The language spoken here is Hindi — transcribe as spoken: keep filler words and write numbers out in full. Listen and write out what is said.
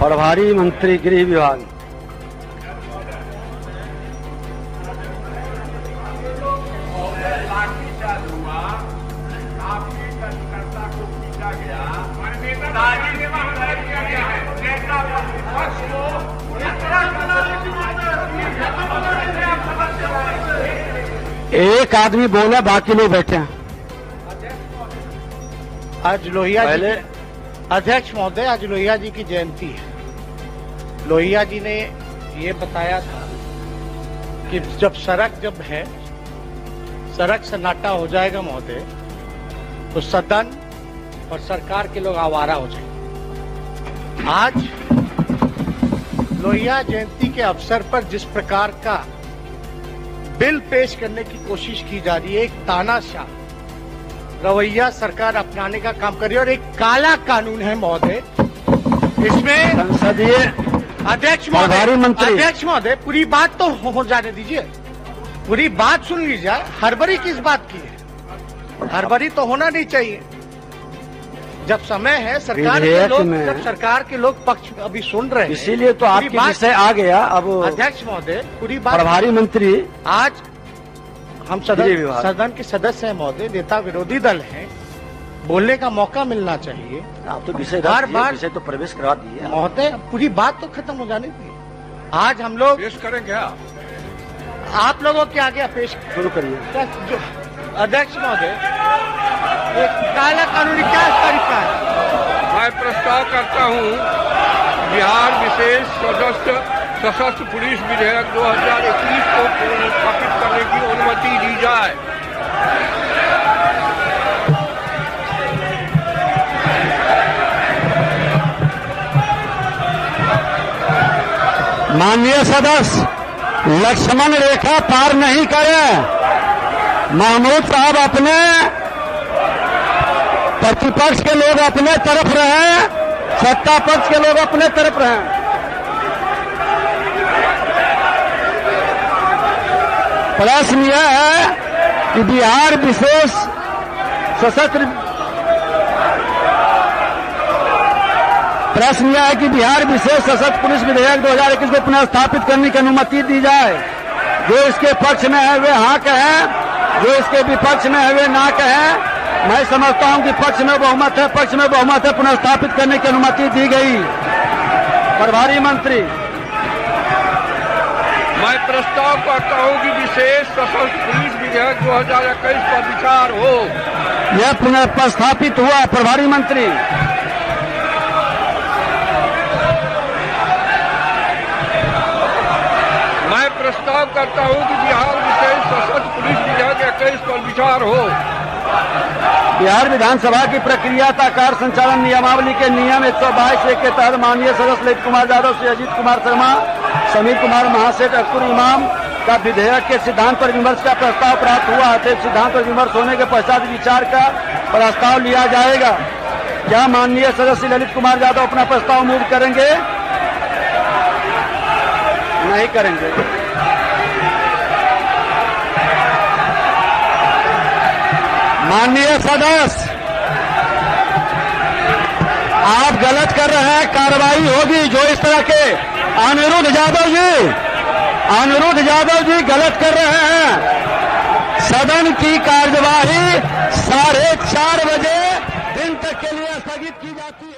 प्रभारी मंत्री गृह विभाग एक आदमी बोला, बाकी लोग बैठे हैं। आज लोहिया जी, अध्यक्ष महोदय, आज लोहिया जी की जयंती है। लोहिया जी ने ये बताया था कि जब सड़क जब है सड़क सन्नाटा हो जाएगा महोदय, तो सदन और सरकार के लोग आवारा हो जाएंगे। आज लोहिया जयंती के अवसर पर जिस प्रकार का बिल पेश करने की कोशिश की जा रही है, एक तानाशाह रवैया सरकार अपनाने का काम कर रही है और एक काला कानून है महोदय। इसमें संसदीय अध्यक्ष महोदय अध्यक्ष महोदय पूरी बात तो हो जाने दीजिए, पूरी बात सुन लीजिए। हड़बड़ी किस बात की है? हड़बड़ी तो होना नहीं चाहिए। जब समय है सरकार के लोग जब सरकार के लोग पक्ष अभी सुन रहे हैं, इसीलिए तो आपके विषय आ गया। अब अध्यक्ष महोदय पूरी बात, प्रभारी मंत्री आज हम सदन सदन के सदस्य हैं महोदय, नेता विरोधी दल हैं, बोलने का मौका मिलना चाहिए। आप तो विषय बार बार विषय तो प्रवेश करा दिए महोदय, पूरी बात तो खत्म हो जाने दी। आज हम लोग पेश करेंगे, आप लोगों के आगे पेश शुरू करिए। अध्यक्ष महोदय, काला कानून क्या तरीका है? मैं प्रस्ताव करता हूँ बिहार विशेष सशस्त्र सशस्त्र पुलिस विधेयक दो हज़ार इक्कीस को पुनर्स्थापित करने की अनुमति दी जाए। माननीय सदस्य, लक्ष्मण रेखा पार नहीं करें। महमूद साहब अपने प्रतिपक्ष के लोग अपने तरफ रहें, सत्ता पक्ष के लोग अपने तरफ रहें। प्रश्न यह है कि बिहार विशेष सशस्त्र प्रश्न यह है कि बिहार विशेष सशस्त्र पुलिस विधेयक दो हज़ार इक्कीस को पुनर्स्थापित करने की अनुमति दी जाए। जो इसके पक्ष में है वे हाँ कहें, जो इसके विपक्ष में है वे ना कहें। मैं समझता हूं कि पक्ष में बहुमत है, पक्ष में बहुमत है। पुनर्स्थापित करने की अनुमति दी गई। प्रभारी मंत्री, मैं प्रस्ताव करता हूँ कि विशेष सशस्त्र पुलिस विधेयक दो हज़ार इक्कीस पर विचार हो। यह पुनः प्रस्तावित हुआ। प्रभारी मंत्री, मैं प्रस्ताव करता हूँ कि बिहार विशेष सशस्त्र पुलिस विधेयक इक्कीस पर विचार हो। बिहार विधानसभा की प्रक्रिया तथा कार्य संचालन नियमावली के नियम एक सौ बाईस एक के तहत माननीय सदस्य ललित कुमार यादव, श्री अजीत कुमार शर्मा, समीर कुमार महासेठ, अख्तरुल इमाम का विधेयक के सिद्धांत पर विमर्श का प्रस्ताव प्राप्त हुआ है। सिद्धांत पर विमर्श होने के पश्चात विचार का प्रस्ताव लिया जाएगा। क्या माननीय सदस्य ललित कुमार यादव अपना प्रस्ताव मूव करेंगे? नहीं करेंगे। माननीय सदस्य, आप गलत कर रहे हैं, कार्रवाई होगी। जो इस तरह के अनिरुद्ध यादव जी अनिरुद्ध यादव जी गलत कर रहे हैं। सदन की कार्यवाही साढ़े चार बजे दिन तक के लिए स्थगित की जाती है।